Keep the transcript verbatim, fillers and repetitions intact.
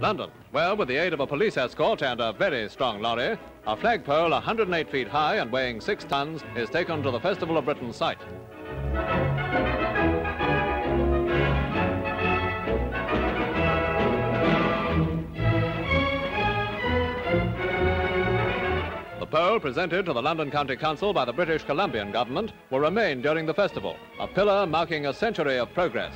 London, where with the aid of a police escort and a very strong lorry, a flagpole one hundred eight feet high and weighing six tons is taken to the Festival of Britain site. The pole presented to the London County Council by the British Columbian government will remain during the festival, a pillar marking a century of progress.